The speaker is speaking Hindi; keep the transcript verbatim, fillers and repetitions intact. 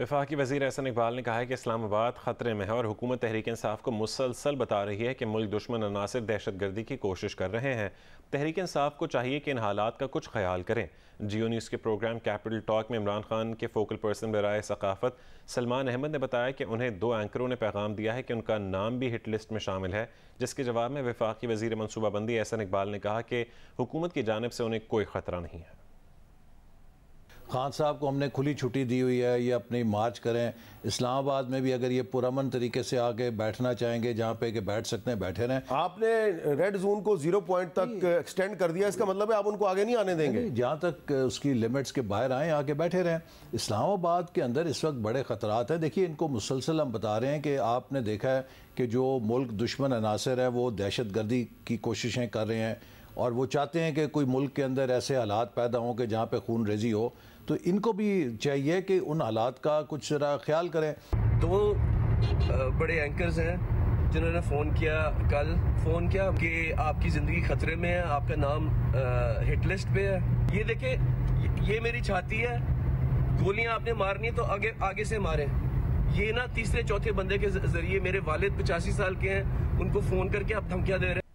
वफाकी वज़ीर एहसन इकबाल ने कहा है कि इस्लामाबाद ख़तरे में है और हुकूमत तहरीक इंसाफ को मुसलसल बता रही है कि मुल्क दुश्मन अनासर दहशत गर्दी की कोशिश कर रहे हैं। तहरीक इंसाफ को चाहिए कि इन हालात का कुछ ख्याल करें। जियो न्यूज़ के प्रोग्राम कैपिटल टॉक में इमरान खान के फोकल पर्सन बराए सकाफत सलमान अहमद ने बताया कि उन्हें दो एंकरों ने पैगाम दिया है कि उनका नाम भी हिट लिस्ट में शामिल है, जिसके जवाब में वफाकी वज़ीर मनसूबाबंदी एहसन इकबाल ने कहा कि हुकूमत की जानिब से उन्हें कोई ख़तरा नहीं है। खान साहब को हमने खुली छुट्टी दी हुई है, ये अपनी मार्च करें। इस्लामाबाद में भी अगर ये पुरअमन तरीके से आके बैठना चाहेंगे जहाँ पे कि बैठ सकते हैं, बैठे रहें। आपने रेड जोन को जीरो पॉइंट तक एक्सटेंड कर दिया, इसका मतलब है आप उनको आगे नहीं आने देंगे। जहाँ तक उसकी लिमिट्स के बाहर आएँ, आके बैठे रहें। इस्लामाबाद के अंदर इस वक्त बड़े ख़तरात हैं। देखिए, इनको मुसलसल हम बता रहे हैं कि आपने देखा है कि जो मुल्क दुश्मन अनासर है वो दहशत गर्दी की कोशिशें कर रहे हैं और वो चाहते हैं कि कोई मुल्क के अंदर ऐसे हालात पैदा हों कि जहाँ पे खून रेजी हो। तो इनको भी चाहिए कि उन हालात का कुछ ज़रा ख्याल करें। दो बड़े एंकर्स हैं जिन्होंने फ़ोन किया, कल फ़ोन किया कि आपकी ज़िंदगी ख़तरे में है, आपका नाम हिट लिस्ट पे है। ये देखें, ये मेरी छाती है, गोलियाँ आपने मारनी तो आगे आगे से मारें। ये ना तीसरे चौथे बंदे के ज़रिए, मेरे वालिद पचासी साल के हैं, उनको फ़ोन करके आप धमकियाँ दे रहे हैं।